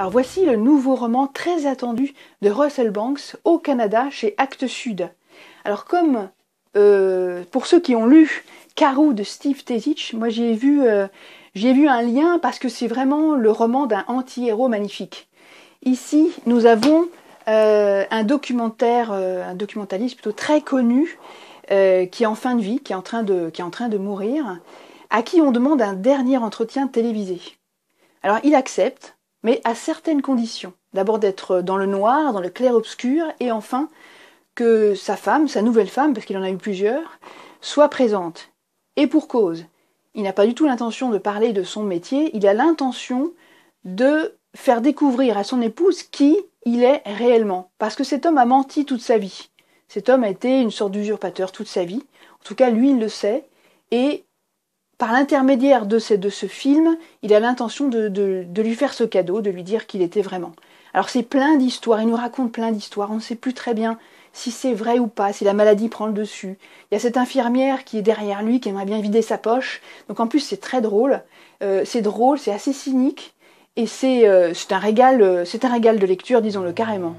Alors voici le nouveau roman très attendu de Russell Banks au Canada chez Actes Sud. Alors comme pour ceux qui ont lu Karoo de Steve Tesich, moi j'y ai vu un lien parce que c'est vraiment le roman d'un anti-héros magnifique. Ici nous avons un documentaliste plutôt très connu qui est en fin de vie, qui est en train de mourir, à qui on demande un dernier entretien télévisé. Alors il accepte, mais à certaines conditions. D'abord d'être dans le noir, dans le clair-obscur, et enfin que sa femme, sa nouvelle femme, parce qu'il en a eu plusieurs, soit présente. Et pour cause, il n'a pas du tout l'intention de parler de son métier, il a l'intention de faire découvrir à son épouse qui il est réellement. Parce que cet homme a menti toute sa vie. Cet homme a été une sorte d'usurpateur toute sa vie. En tout cas, lui, il le sait. Et par l'intermédiaire de ce film, il a l'intention de lui faire ce cadeau, de lui dire qu'il était vraiment. Alors c'est plein d'histoires, il nous raconte plein d'histoires, on ne sait plus très bien si c'est vrai ou pas, si la maladie prend le dessus. Il y a cette infirmière qui est derrière lui, qui aimerait bien vider sa poche. Donc en plus c'est très drôle, c'est assez cynique, et c'est un régal de lecture, disons-le carrément.